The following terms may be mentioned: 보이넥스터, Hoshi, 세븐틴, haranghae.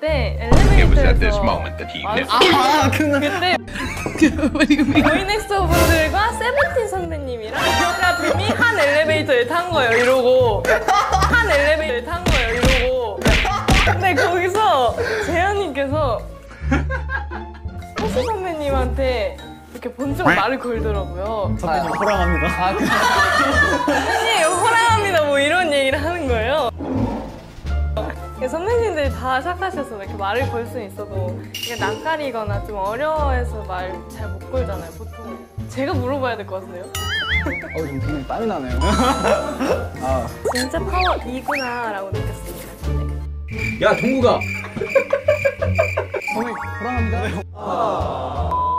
그때 엘리베이터에서 그때 보이넥스터 분들과 세븐틴 선배님이랑 르세라핌이 한 엘리베이터에 탄 거예요 이러고 한 엘리베이터에 탄 거예요 이러고 근데 거기서 재현님께서 호수 선배님한테 이렇게 번쩍 말을 걸더라고요. 선배님 호랑합니다. 아, 선배님 호랑합니다 뭐 이런 얘기를 하는 거예요. 선배님들 다 착하셔서 이렇게 말을 걸 수는 있어도 이게 낯가리거나 좀 어려워해서 말 잘 못 걸잖아요 보통. 제가 물어봐야 될 것 같은데요? 지금 굉장히 땀이 나네요. 아. 진짜 파워 2구나 라고 느꼈습니다. 야 동국아! 선배님 호랑합니다. 아.